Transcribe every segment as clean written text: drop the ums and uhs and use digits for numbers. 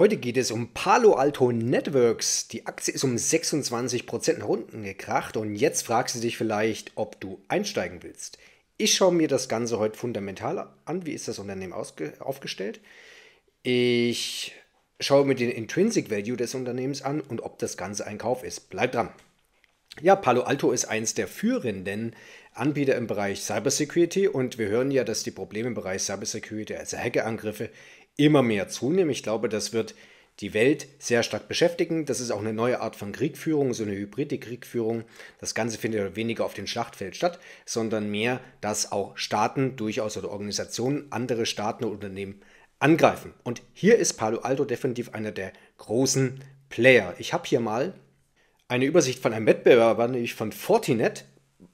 Heute geht es um Palo Alto Networks. Die Aktie ist um 26% nach unten gekracht und jetzt fragst du dich vielleicht, ob du einsteigen willst. Ich schaue mir das Ganze heute fundamental an. Wie ist das Unternehmen aufgestellt? Ich schaue mir den Intrinsic Value des Unternehmens an und ob das Ganze ein Kauf ist. Bleib dran. Ja, Palo Alto ist eins der führenden Anbieter im Bereich Cybersecurity und wir hören ja, dass die Probleme im Bereich Cybersecurity, also Hackerangriffe, immer mehr zunehmen. Ich glaube, das wird die Welt sehr stark beschäftigen. Das ist auch eine neue Art von Kriegführung, so eine hybride Kriegführung. Das Ganze findet weniger auf dem Schlachtfeld statt, sondern mehr, dass auch Staaten durchaus oder Organisationen andere Staaten und Unternehmen angreifen. Und hier ist Palo Alto definitiv einer der großen Player. Ich habe hier mal eine Übersicht von einem Wettbewerber, nämlich von Fortinet.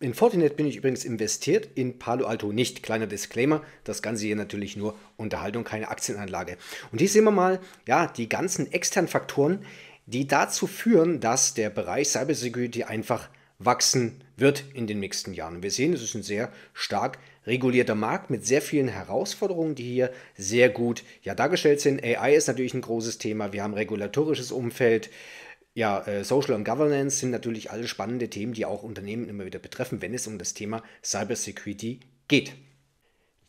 In Fortinet bin ich übrigens investiert, in Palo Alto nicht. Kleiner Disclaimer, das Ganze hier natürlich nur Unterhaltung, keine Aktienanlage. Und hier sehen wir mal ja, die ganzen externen Faktoren, die dazu führen, dass der Bereich Cybersecurity einfach wachsen wird in den nächsten Jahren. Wir sehen, es ist ein sehr stark regulierter Markt mit sehr vielen Herausforderungen, die hier sehr gut ja, dargestellt sind. AI ist natürlich ein großes Thema, wir haben regulatorisches Umfeld. Ja, Social und Governance sind natürlich alle spannende Themen, die auch Unternehmen immer wieder betreffen, wenn es um das Thema Cybersecurity geht.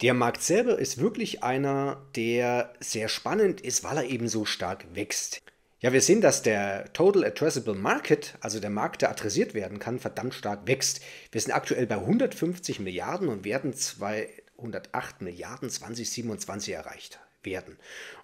Der Markt selber ist wirklich einer, der sehr spannend ist, weil er eben so stark wächst. Ja, wir sehen, dass der Total Addressable Market, also der Markt, der adressiert werden kann, verdammt stark wächst. Wir sind aktuell bei 150 Milliarden und werden 208 Milliarden 2027 erreicht werden.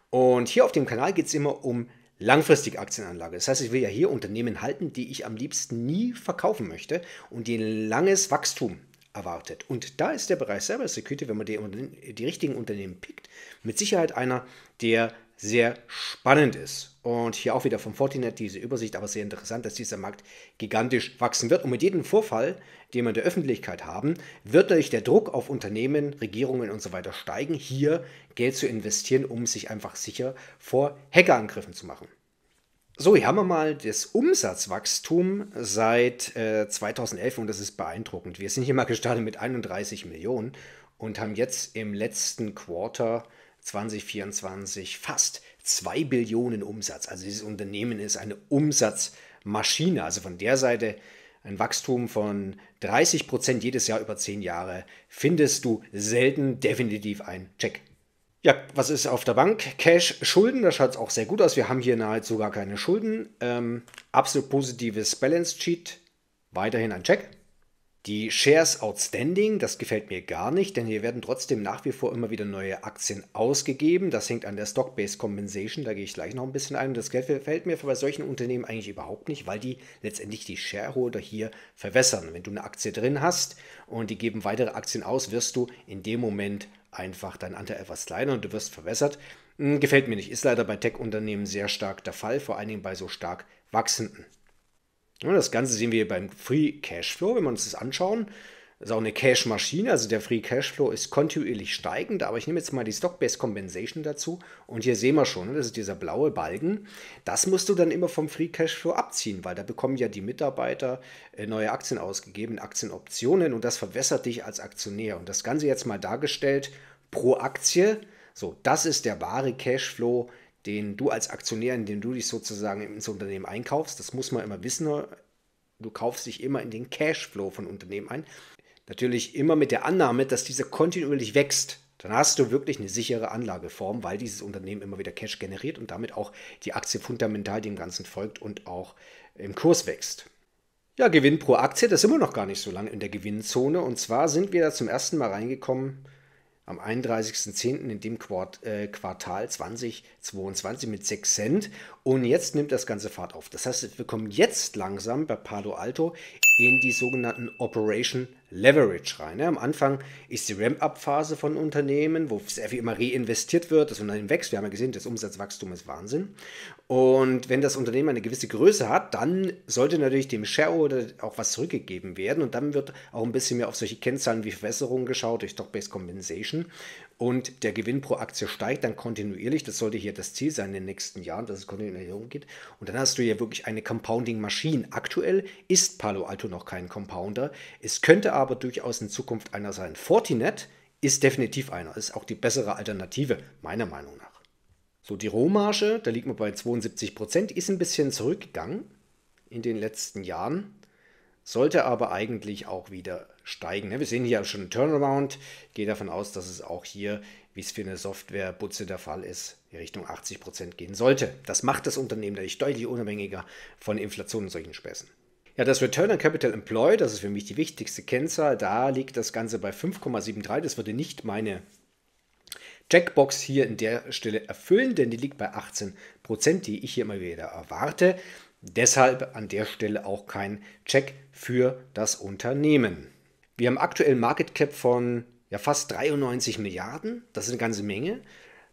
Und hier auf dem Kanal geht es immer um langfristige Aktienanlage. Das heißt, ich will ja hier Unternehmen halten, die ich am liebsten nie verkaufen möchte und die ein langes Wachstum erwartet. Und da ist der Bereich Cybersecurity, wenn man die richtigen Unternehmen pickt, mit Sicherheit einer, der sehr spannend ist. Und hier auch wieder von Fortinet diese Übersicht, aber sehr interessant, dass dieser Markt gigantisch wachsen wird. Und mit jedem Vorfall, den wir in der Öffentlichkeit haben, wird natürlich der Druck auf Unternehmen, Regierungen und so weiter steigen, hier Geld zu investieren, um sich einfach sicher vor Hackerangriffen zu machen. So, hier haben wir mal das Umsatzwachstum seit 2011 und das ist beeindruckend. Wir sind hier mal gestartet mit 31 Millionen und haben jetzt im letzten Quarter 2024 fast 2 Billionen Umsatz. Also dieses Unternehmen ist eine Umsatzmaschine. Also von der Seite ein Wachstum von 30% jedes Jahr über 10 Jahre findest du selten, definitiv ein Check. Ja, was ist auf der Bank? Cash, Schulden, da schaut es auch sehr gut aus. Wir haben hier nahezu gar keine Schulden. Absolut positives Balance Sheet, weiterhin ein Check. Die Shares Outstanding, das gefällt mir gar nicht, denn hier werden trotzdem nach wie vor immer wieder neue Aktien ausgegeben. Das hängt an der Stock-Based Compensation, da gehe ich gleich noch ein bisschen ein. Das Geld gefällt mir bei solchen Unternehmen eigentlich überhaupt nicht, weil die letztendlich die Shareholder hier verwässern. Wenn du eine Aktie drin hast und die geben weitere Aktien aus, wirst du in dem Moment einfach dein Anteil etwas kleiner und du wirst verwässert. Gefällt mir nicht, ist leider bei Tech-Unternehmen sehr stark der Fall, vor allen Dingen bei so stark wachsenden. Das Ganze sehen wir hier beim Free Cashflow, wenn wir uns das anschauen. Das ist auch eine Cash-Maschine, also der Free Cashflow ist kontinuierlich steigend, aber ich nehme jetzt mal die Stock-Based Compensation dazu und hier sehen wir schon, das ist dieser blaue Balken, das musst du dann immer vom Free Cashflow abziehen, weil da bekommen ja die Mitarbeiter neue Aktien ausgegeben, Aktienoptionen und das verwässert dich als Aktionär. Und das Ganze jetzt mal dargestellt pro Aktie, so, das ist der wahre Cashflow, den du als Aktionär, indem du dich sozusagen ins Unternehmen einkaufst, das muss man immer wissen, du kaufst dich immer in den Cashflow von Unternehmen ein. Natürlich immer mit der Annahme, dass dieser kontinuierlich wächst. Dann hast du wirklich eine sichere Anlageform, weil dieses Unternehmen immer wieder Cash generiert und damit auch die Aktie fundamental dem Ganzen folgt und auch im Kurs wächst. Ja, Gewinn pro Aktie, das sind wir noch gar nicht so lange in der Gewinnzone. Und zwar sind wir da zum ersten Mal reingekommen am 31.10. in dem Quartal 2022 mit 6 Cent und jetzt nimmt das ganze Fahrt auf. Das heißt, wir kommen jetzt langsam bei Palo Alto in die sogenannten Operating Leverage rein. Am Anfang ist die Ramp-Up-Phase von Unternehmen, wo sehr viel immer reinvestiert wird, das Unternehmen wächst, wir haben ja gesehen, das Umsatzwachstum ist Wahnsinn. Und wenn das Unternehmen eine gewisse Größe hat, dann sollte natürlich dem Shareholder auch was zurückgegeben werden und dann wird auch ein bisschen mehr auf solche Kennzahlen wie Verwässerung geschaut durch Stock-Based Compensation und der Gewinn pro Aktie steigt dann kontinuierlich, das sollte hier das Ziel sein in den nächsten Jahren, dass es kontinuierlich umgeht und dann hast du hier wirklich eine Compounding-Maschine. Aktuell ist Palo Alto noch kein Compounder, es könnte aber durchaus in Zukunft einer sein. Fortinet ist definitiv einer, ist auch die bessere Alternative, meiner Meinung nach. So, die Rohmarge, da liegt man bei 72%, ist ein bisschen zurückgegangen in den letzten Jahren, sollte aber eigentlich auch wieder steigen. Wir sehen hier schon einen Turnaround, ich gehe davon aus, dass es auch hier, wie es für eine Softwarebutze der Fall ist, in Richtung 80% gehen sollte. Das macht das Unternehmen natürlich deutlich unabhängiger von Inflation und solchen Späßen. Ja, das Return on Capital Employed, das ist für mich die wichtigste Kennzahl, da liegt das Ganze bei 5,73. Das würde nicht meine Checkbox hier an der Stelle erfüllen, denn die liegt bei 18%, die ich hier immer wieder erwarte. Deshalb an der Stelle auch kein Check für das Unternehmen. Wir haben aktuell Market Cap von ja, fast 93 Milliarden, das ist eine ganze Menge.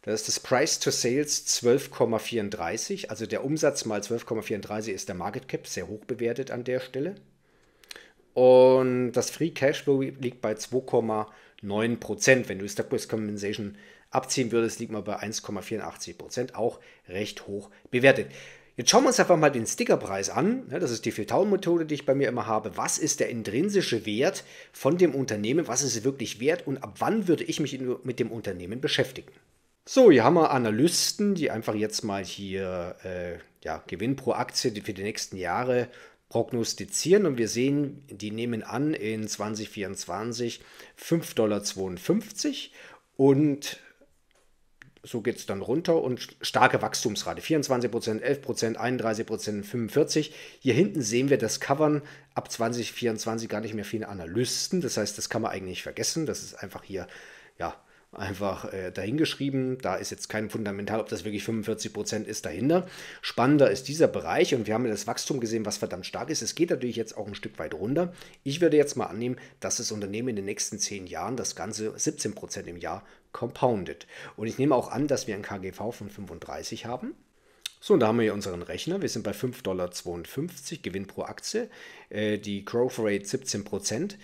Da ist das Price to Sales 12,34, also der Umsatz mal 12,34 ist der Market Cap, sehr hoch bewertet an der Stelle. Und das Free Cashflow liegt bei 2,9%. Wenn du Stock-Based Compensation abziehen würdest, liegt man bei 1,84%, auch recht hoch bewertet. Jetzt schauen wir uns einfach mal den Stickerpreis an. Das ist die Vier-Tauben-Methode, die ich bei mir immer habe. Was ist der intrinsische Wert von dem Unternehmen? Was ist es wirklich wert und ab wann würde ich mich mit dem Unternehmen beschäftigen? So, hier haben wir Analysten, die einfach jetzt mal hier Gewinn pro Aktie für die nächsten Jahre prognostizieren. Und wir sehen, die nehmen an in 2024 $5,52 und so geht es dann runter und starke Wachstumsrate. 24%, 11%, 31%, 45%. Hier hinten sehen wir, das covern ab 2024 gar nicht mehr viele Analysten. Das heißt, das kann man eigentlich vergessen. Das ist einfach hier, ja, einfach dahingeschrieben. Da ist jetzt kein Fundamental, ob das wirklich 45% ist dahinter. Spannender ist dieser Bereich und wir haben das Wachstum gesehen, was verdammt stark ist. Es geht natürlich jetzt auch ein Stück weit runter. Ich würde jetzt mal annehmen, dass das Unternehmen in den nächsten 10 Jahren das Ganze 17% im Jahr compoundet. Und ich nehme auch an, dass wir ein KGV von 35 haben. So, und da haben wir hier unseren Rechner. Wir sind bei $5,52, Gewinn pro Aktie. Die Growth Rate 17%.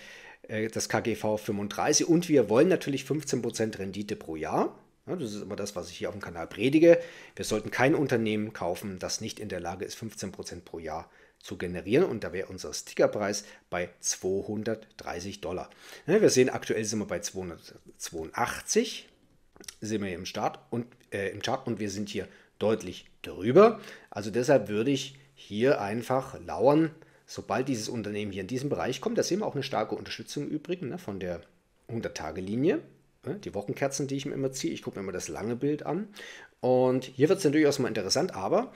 Das KGV 35 und wir wollen natürlich 15% Rendite pro Jahr. Das ist immer das, was ich hier auf dem Kanal predige. Wir sollten kein Unternehmen kaufen, das nicht in der Lage ist, 15% pro Jahr zu generieren. Und da wäre unser Stickerpreis bei $230. Wir sehen, aktuell sind wir bei 282, sehen wir hier im Chart und wir sind hier deutlich drüber. Also deshalb würde ich hier einfach lauern. Sobald dieses Unternehmen hier in diesen Bereich kommt, da sehen wir auch eine starke Unterstützung im Übrigen von der 100-Tage-Linie. Die Wochenkerzen, die ich mir immer ziehe. Ich gucke mir immer das lange Bild an. Und hier wird es natürlich auch mal interessant, aber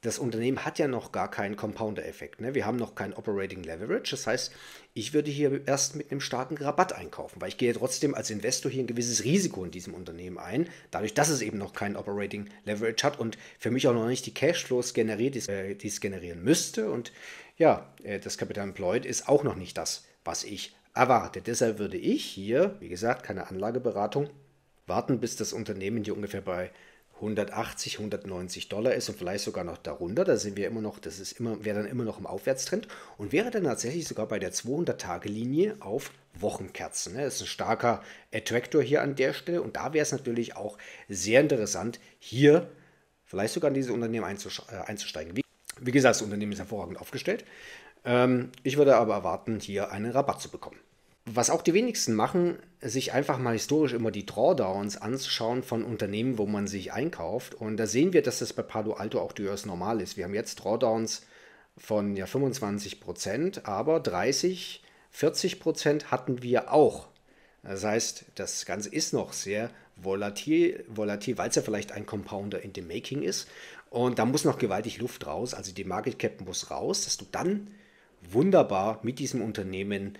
das Unternehmen hat ja noch gar keinen Compounder-Effekt. Wir haben noch kein Operating Leverage. Das heißt, ich würde hier erst mit einem starken Rabatt einkaufen, weil ich gehe trotzdem als Investor hier ein gewisses Risiko in diesem Unternehmen ein, dadurch, dass es eben noch kein Operating Leverage hat und für mich auch noch nicht die Cashflows generiert, die es generieren müsste. Und ja, das Capital Employed ist auch noch nicht das, was ich erwarte. Deshalb würde ich hier, wie gesagt, keine Anlageberatung, warten, bis das Unternehmen hier ungefähr bei $180, $190 ist und vielleicht sogar noch darunter. Da sind wir immer noch, wäre dann immer noch im Aufwärtstrend und wäre dann tatsächlich sogar bei der 200-Tage-Linie auf Wochenkerzen. Das ist ein starker Attractor hier an der Stelle und da wäre es natürlich auch sehr interessant, hier vielleicht sogar in dieses Unternehmen einzusteigen. Wie gesagt, das Unternehmen ist hervorragend aufgestellt. Ich würde aber erwarten, hier einen Rabatt zu bekommen. Was auch die wenigsten machen, sich einfach mal historisch immer die Drawdowns anzuschauen von Unternehmen, wo man sich einkauft. Und da sehen wir, dass das bei Palo Alto auch durchaus normal ist. Wir haben jetzt Drawdowns von 25%, aber 30, 40% hatten wir auch. Das heißt, das Ganze ist noch sehr volatil, weil es ja vielleicht ein Compounder in the Making ist. Und da muss noch gewaltig Luft raus, also die Market Cap muss raus, dass du dann wunderbar mit diesem Unternehmen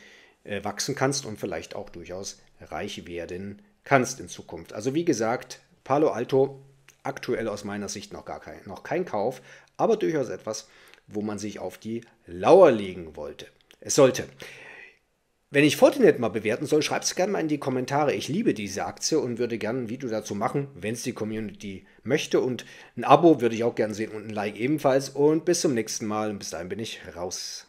wachsen kannst und vielleicht auch durchaus reich werden kannst in Zukunft. Also wie gesagt, Palo Alto aktuell aus meiner Sicht noch kein Kauf, aber durchaus etwas, wo man sich auf die Lauer legen sollte. Wenn ich Fortinet mal bewerten soll, schreib es gerne mal in die Kommentare. Ich liebe diese Aktie und würde gerne ein Video dazu machen, wenn es die Community möchte. Und ein Abo würde ich auch gerne sehen und ein Like ebenfalls. Und bis zum nächsten Mal und bis dahin bin ich raus.